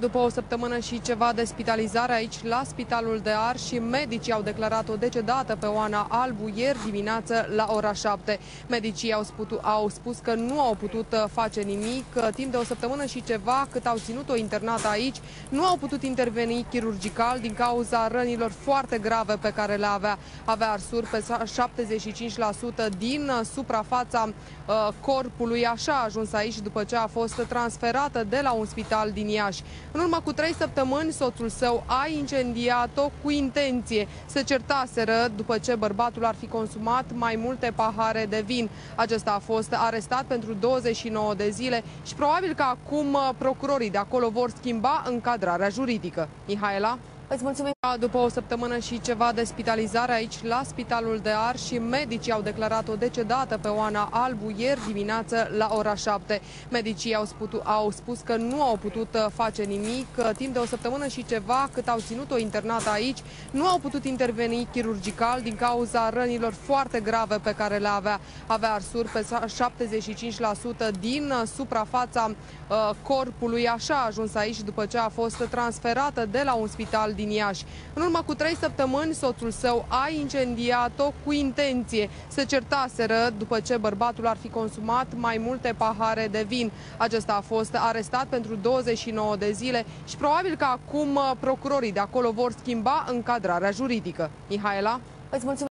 După o săptămână și ceva de spitalizare aici la Spitalul de Arși, medicii au declarat-o decedată pe Oana Albu ieri dimineață la ora 7. Medicii au spus că nu au putut face nimic timp de o săptămână și ceva cât au ținut-o internată aici. Nu au putut interveni chirurgical din cauza rănilor foarte grave pe care le avea. Avea arsuri pe 75% din suprafața corpului. Așa a ajuns aici după ce a fost transferată de la un spital din Iași. În urmă cu 3 săptămâni, soțul său a incendiat-o cu intenție. Se certaseră după ce bărbatul ar fi consumat mai multe pahare de vin. Acesta a fost arestat pentru 29 de zile și probabil că acum procurorii de acolo vor schimba încadrarea juridică. Mihaela? Îți mulțumim. După o săptămână și ceva de spitalizare aici la Spitalul de Arși, medicii au declarat-o decedată pe Oana Albu ieri dimineață la ora 7. Medicii au spus că nu au putut face nimic timp de o săptămână și ceva cât au ținut-o internată aici. Nu au putut interveni chirurgical din cauza rănilor foarte grave pe care le avea. Avea arsuri pe 75% din suprafața corpului. Așa a ajuns aici după ce a fost transferată de la un spital din Iași. În urmă cu 3 săptămâni, soțul său a incendiat-o cu intenție. Se certaseră după ce bărbatul ar fi consumat mai multe pahare de vin. Acesta a fost arestat pentru 29 de zile și probabil că acum procurorii de acolo vor schimba încadrarea juridică. Mihaela? Îți mulțumesc.